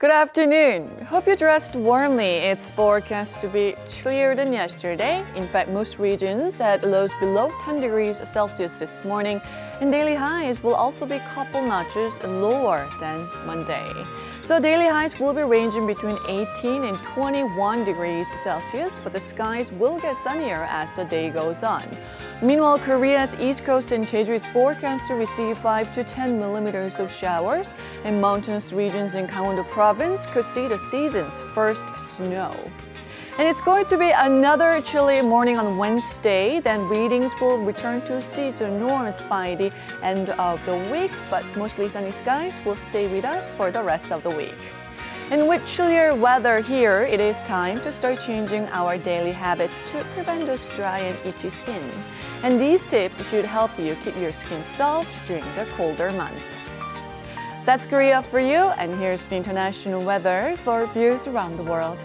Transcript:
Good afternoon. Hope you dressed warmly. It's forecast to be chillier than yesterday. In fact, most regions had lows below 10 degrees Celsius this morning, and daily highs will also be a couple notches lower than Monday. So daily highs will be ranging between 18 and 21 degrees Celsius, but the skies will get sunnier as the day goes on. Meanwhile, Korea's east coast and Jeju is forecast to receive 5 to 10 millimeters of showers, and mountainous regions in Gangwon-do province could see the season's first snow. And it's going to be another chilly morning on Wednesday. Then readings will return to season norms by the end of the week, but mostly sunny skies will stay with us for the rest of the week. And with chillier weather here, it is time to start changing our daily habits to prevent those dry and itchy skin. And these tips should help you keep your skin soft during the colder month. That's Korea for you, and here's the international weather for viewers around the world.